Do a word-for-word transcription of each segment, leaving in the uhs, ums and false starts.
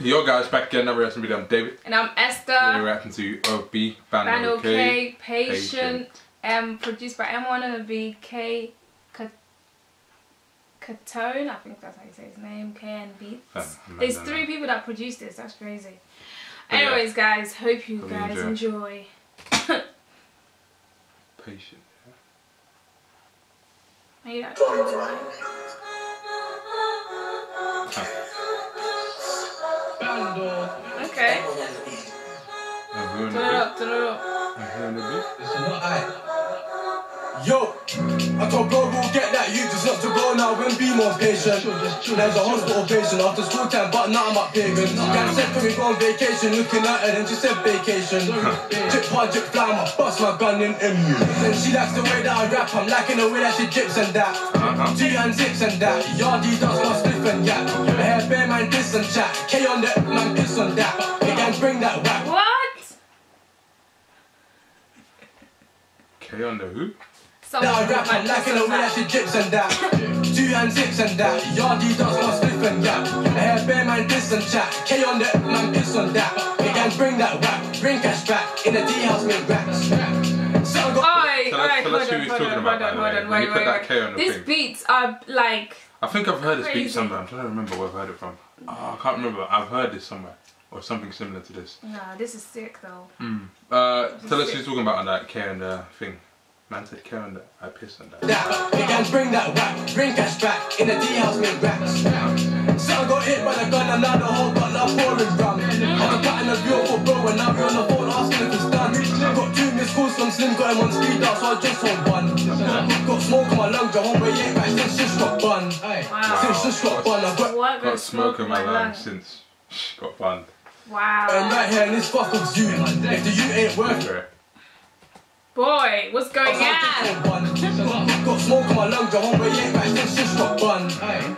Yo guys, back again, another reaction video. I'm David. And I'm Esther. We're reacting to O F B, BandoKay, Patient, um, produced by M one on the beat, Ka seven ton eight, I think that's how you say his name, KNbeatz. Um, There's three people that produced this, that's crazy. But anyways, yeah, guys, hope you I'll guys enjoy. enjoy. Patient. Are you that? Okay. Turn it up, turn it up. Yo, I told bro we'll get that youth, it's not to go now, we'll be more patient. There's a hospital patient after school time, but now I'm up paving. Guys said for me go on vacation, looking at her and she said vacation. Jip hard, jip fly, I'ma bust my gun in M U. And she likes the way that I rap, I'm liking the way that she jips and that. G and zips and that, Yardy does my spliff and yap. The hair bear man diss and chat, K on the man piss on that. They can bring that whack. What? K on the who? So now I rap and lacking the way that she jips and that. G and zips and that, Yardy does my spliff and yap. The hair bear man diss and chat, K on the man piss on that. They can bring that whack, bring cash back in the D house with racks. These beats are like, I think I've heard this crazy beat somewhere. I'm trying to remember where I've heard it from. Oh, I can't remember. I've heard this somewhere or something similar to this. Nah, this is sick though. Mm. Uh, this tell us sick. Who's talking about on that K and uh, thing. Man said K and I pissed on that. That they can bring that whack, bring cash back in the D house with racks. So I got hit by the gun and now the whole got love for it, bro. I'm cutting a beautiful bro and now we're on the phone asking if it's done. Got two missed calls from Slim, got him on speed up, so I just hold one. Got smoke on my lungs, I won't wait back since she's got bun. Since she's got bun, I've got, got smoke on my lungs since she's got bun. Wow. And right here in this fuck of you, if the you ain't worth it. Boy, what's going on? Got smoke on my lungs, I won't wait back since she's got bun.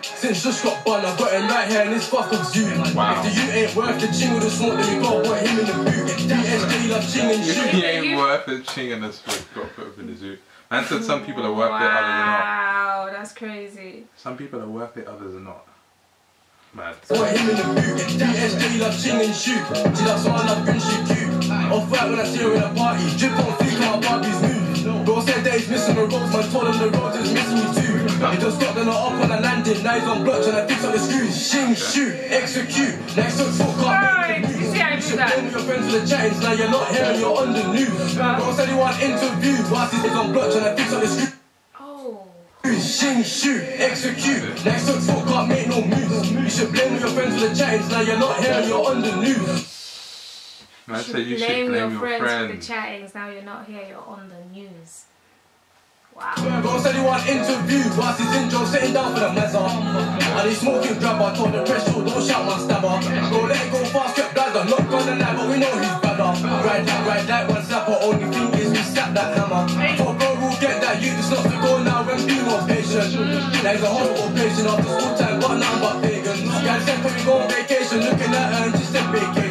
Since she's got bun, I've got him right here in this fuck of you. If the you ain't worth the ching with the smoke, then we got him in the boot. If he ain't worth it, ching and this foot got put up in the zoo. And said some people are worth wow, it, others are not. Wow, that's crazy. Some people are worth it, others are not. Mad. Got him in the boot. D S J love ching and shoot. She loves someone I've been she cute. Off right when I see her in a party. Drip on fleek on my Barbie's mood. Bro said that he's missing the roads, man told him the roads is missing me too. He just got them up when I landed. Now he's on block and I fix up the screws. Ching, shoot, execute. Next to foot can't make the news. You blame your friends with the chattings, now you're not here and you're on the news. Bro said he want interview, whilst he's on block and I fix up the screws. Shing, shoot, execute. Next to foot can't make no moves. You should blame your friends with the chattings, now you're not here and you're on the news. You should, you should blame, blame your, your friends, friends with the chattings, now you're not here, you're on the news. Wow. Bro said he want interview, whilst he's in jail sitting down for the mezza. And he's smoking grabber, told the press show, don't shout my stabber. Bro let it go fast, get bladder, not gonna lie, but we know he's badder. Ride that, ride that, one slapper, only thing is we slap that hammer. Hey. So bro we'll get that youth, it's not to go now and be more patient. Mm. There's a hospital patient after school time, but now I'm but pagan. Guys said for me go on vacation, looking at her and she said vacation.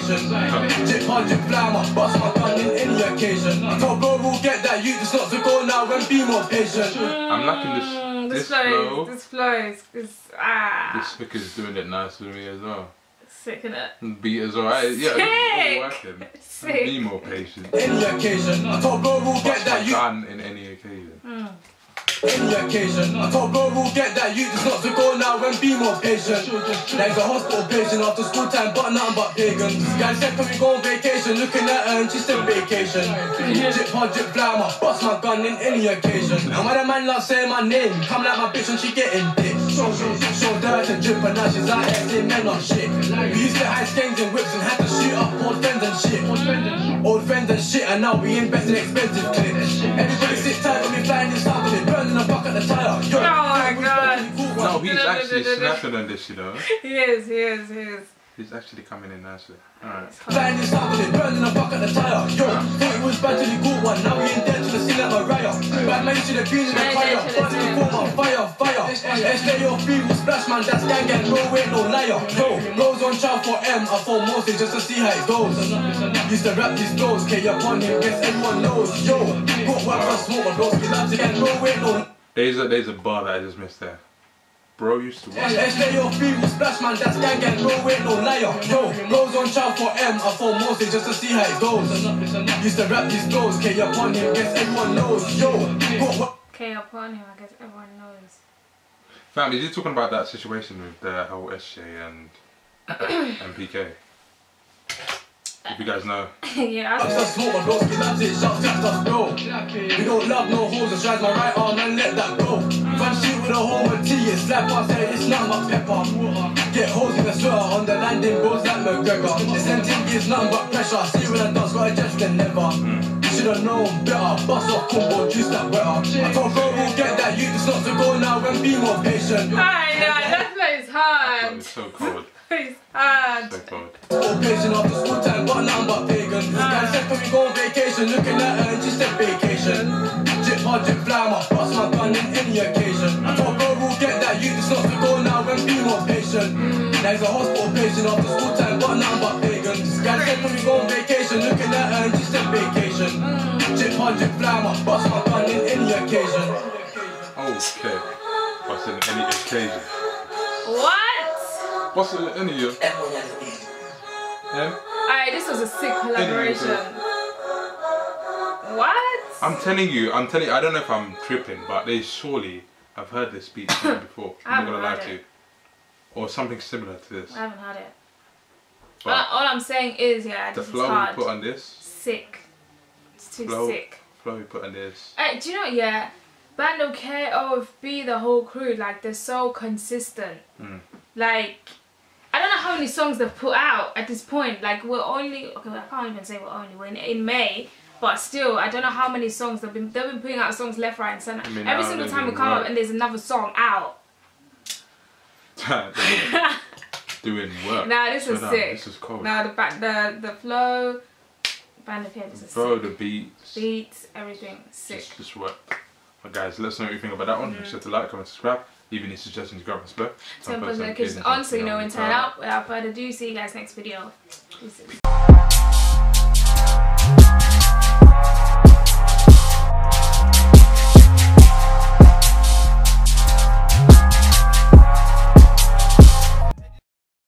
Jip hard, jip fly, my bust my gun in any occasion. I told bro we'll get that youth, it's not to go now and be more patient. Mm, I'm liking this, this, this flow. flow. This flow is, is ah. This hook is doing it nice for me as well. Sick in it. Beat as well. I, yeah, it's all working. Sick. Be more patient. Any occasion, I told bro we'll get that youth. Done in any occasion. Mm. Any occasion, I told bro we'll get that youth. It's not to go now and be more patient. There's a hospital patient after school time, but nothing but pagan. Guys said can we go on vacation? Looking at her and she said vacation. Jip hard, jip fly, I'ma bust my gun in any occasion. And when a man loves saying my name, come like my bitch and she getting dick. So, so, so, so dirty and drip, and now she's out here saying men on shit. We used to hide gangs and whips and had to shoot up old friends and shit. Old friends and shit, and now we invest in expensive clips. Everybody sit tight when we flying this out, and they burning the fuck at the tire. Yo, oh my yo, god. No, he's actually snapping on this, you know. He is, he is, he is. He's actually coming in nicely. Alright. Flying this out, and they burning the fuck at the tire. Yo, thought it was bad till you caught one, now we in debt to the scene like Mariah. Bad man should have been in the fire, fun to call my fire, fire. S J O will splash man, that's gang gang, no way, no liar. Yo, Rose on child for M, I fold mostly just to see how it goes. Used to rap these blows, K upon him, guess everyone knows. Yo, got work for smoke, but those kids up to get no way, no. There's a, there's a bar that I just missed there. Bro used to watch. S J O B will splash man, that's gang gang, no way, no liar. Yo, blows on child for M, I phone Moses just to see how it goes. Used to rap these blows, K upon him, guess everyone knows. Yo, K upon him, I guess everyone knows. Family, you're talking about that situation with the whole S J and M P K. If you guys know. Yeah, I just smoke my blows, that's it, shout, that's us, bro. We don't love no hoes, I tried my right arm and let that go. Fan shit with a home and tea, it's slap us, hey, it's not my pepper. Get hoes in a sweater, on the landing goes like McGregor. This ending gives nothing but pressure, see when I dance, got a judgment never. Mm. You should've known better, bust off combo, juice that wetter. I told bro, we'll get that youth, it's not to go now and be more patient. I know, that's why it's hard. It's so cold. It's hard. So cold. All patient after school time, got nothing but pagans. I said when we go on vacation, looking at her and she said vacation. Jip hard, jip fly, my bust my gun in any occasion. I told bro, we'll get that youth, it's not to go now and be more patient. Now he's a hospital patient after school time, got nothing but pagans. I said when we go on vacation, looking at her and she said vacation. Jip hard, jip fly, my bust my gun in any occasion. Okay, bust in any occasion. What? What's in any of you? Yeah? Alright, this was a sick collaboration. What? I'm telling you, I'm telling you, I don't know if I'm tripping, but they surely have heard this beat before. I'm not gonna lie to you. Or something similar to this. I haven't heard it. But all, all I'm saying is, yeah, this is hard. The flow we put on this. Sick. It's too flow, sick. Flow we put on this. Hey, do you know, yeah, BandoKay, O F B, the whole crew, like, they're so consistent. Mm. Like, I don't know how many songs they've put out at this point. Like, we're only, okay, I can't even say we're only, we're in, in May, but still, I don't know how many songs they've been, they've been putting out songs left, right, and center. I mean, every single time we come up and there's another song out. Doing work. Nah, this was sick. This is cold. Nah, the back, the, the flow, BandoKay, this is sick. The beats. Beats, everything, sick. Just, just work. But guys, let us know what you think about that one. Mm-hmm. Make sure to like, comment, subscribe. Even if suggestions, grab us below. Turn post notifications on so you know when turn up. Without further ado, see you guys next video. Peace.